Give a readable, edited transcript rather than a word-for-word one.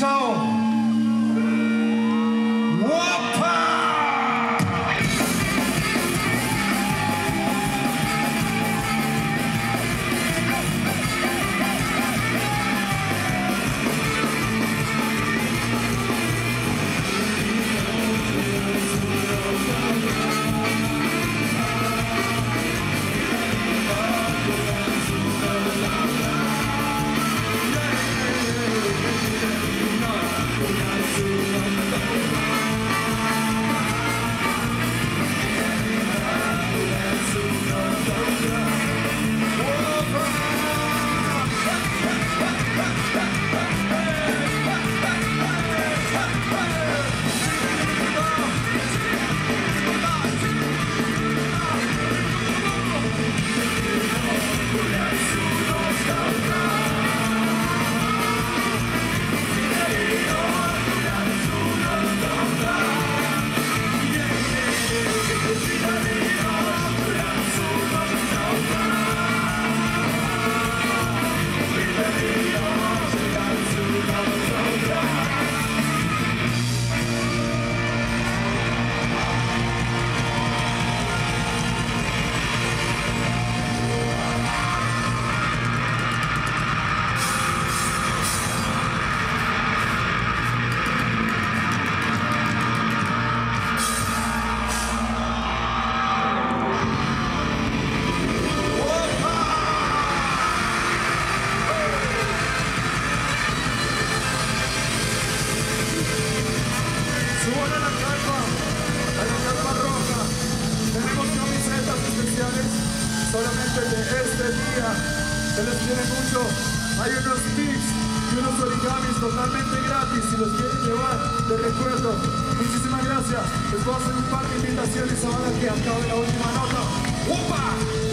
Chao. Solamente de este día, se les quiere mucho. Hay unos tips y unos origamis totalmente gratis si los quieren llevar de recuerdo. Muchísimas gracias. Les voy a hacer un par de invitaciones ahora que acabe la última nota. ¡Opa!